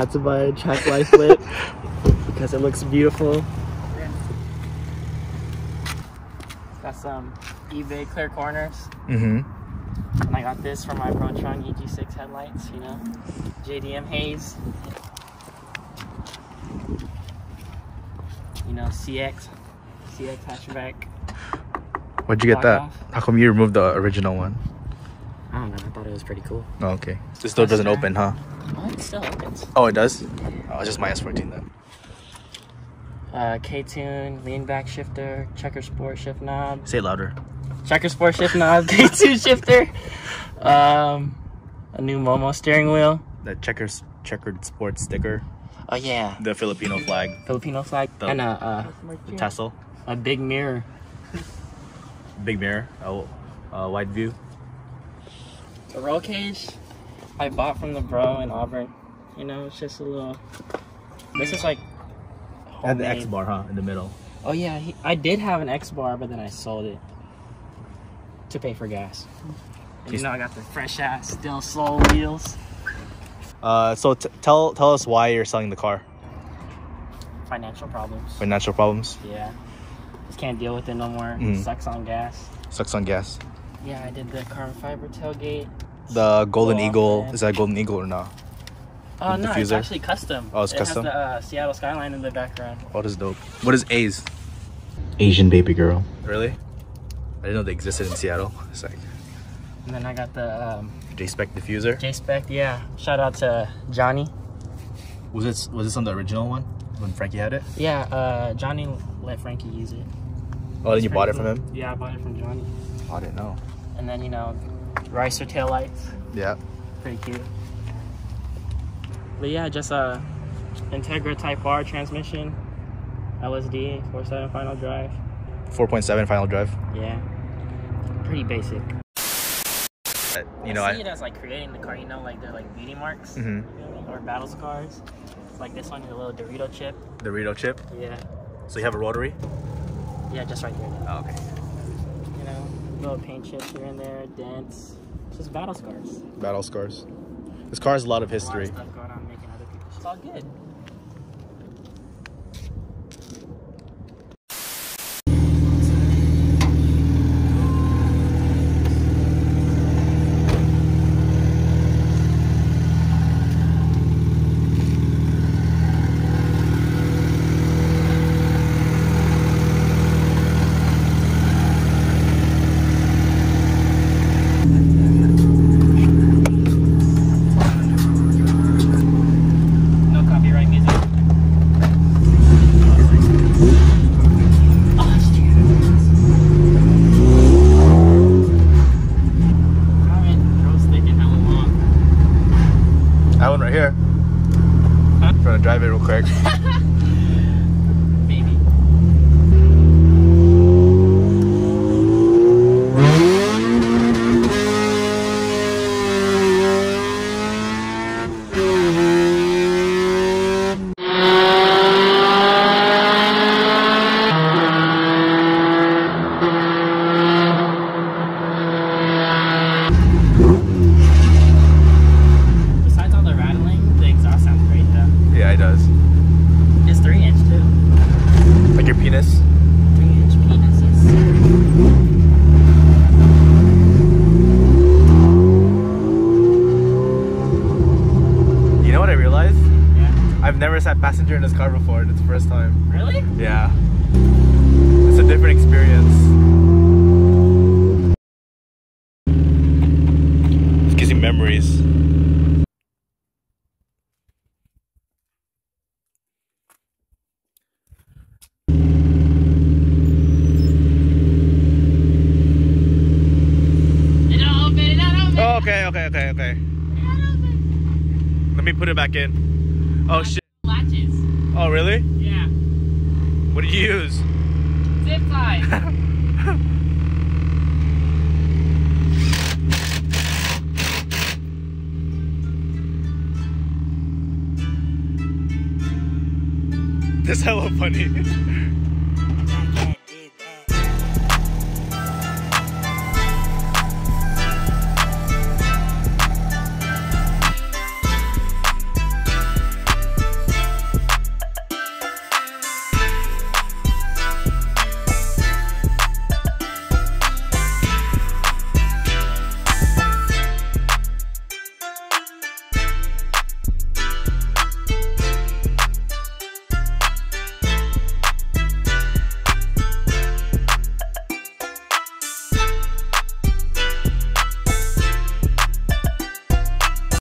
had to buy a track life lit because it looks beautiful. Yeah. Got some eBay clear corners. Mm-hmm. And I got this for my Prontron EG6 headlights, you know, JDM Haze. You know, CX hatchback. What'd you get that? How come you removed the original one? I don't know, I thought it was pretty cool. Oh, okay. This door doesn't open, huh? Oh, it still opens. Oh, it does? Oh, it's just my S-14 then. K-Tune, lean back shifter, checker sport shift knob. Say it louder. Checker sport shift knob, K-Tune shifter. A new Momo steering wheel. The checkered sport sticker. Oh yeah. The Filipino flag. And a tassel. A big mirror. Wide view. The roll cage I bought from the bro in Auburn. You know, it's just a little. This is like. Had the X bar, huh? In the middle. Oh yeah, I did have an X bar, but then I sold it to pay for gas. And, you know, I got the fresh ass still sole wheels. So tell us why you're selling the car. Financial problems. Financial problems. Yeah. Can't deal with it no more. Sucks on gas. Yeah, I did the carbon fiber tailgate. The golden eagle. Is that golden eagle or not? Oh no, it's actually custom. Oh, it's custom. Has the Seattle skyline in the background. Oh, that's dope. What is A's? Asian baby girl. Really? I didn't know they existed in Seattle. It's like. And then I got the J-Spec diffuser. J-Spec, yeah. Shout out to Johnny. Was this on the original one when Frankie had it? Yeah, Johnny let Frankie use it. Oh, then you bought it from him? Yeah, I bought it from Johnny. Oh, I didn't know. And then, you know, ricer taillights. Yeah. Pretty cute. But yeah, just a Integra Type R transmission, LSD, 4.7 final drive. 4.7 final drive? Yeah. Pretty basic. You know, I see it as like creating the car, you know, like they're like beauty marks or battle scars. Like this one is a little Dorito chip. Dorito chip? Yeah. So you have a rotary? Yeah, just right there. Oh, okay. You know, little paint chips here and there, dents, just battle scars. Battle scars. This car has a lot of history. A lot of stuff going on, making other people. It's all good. Drive it real quick. Maybe. Besides all the rattling, the exhaust sounds great though. Yeah, it does. It's 3-inch too. Like your penis? 3-inch penises. You know what I realized? Yeah. I've never sat passenger in this car before, and it's the first time. Really? Yeah. It's a different experience. It gives you memories. Okay. Let me put it back in. Oh shit. Latches. Oh really? Yeah. What did you use? Zip ties. This is hella funny.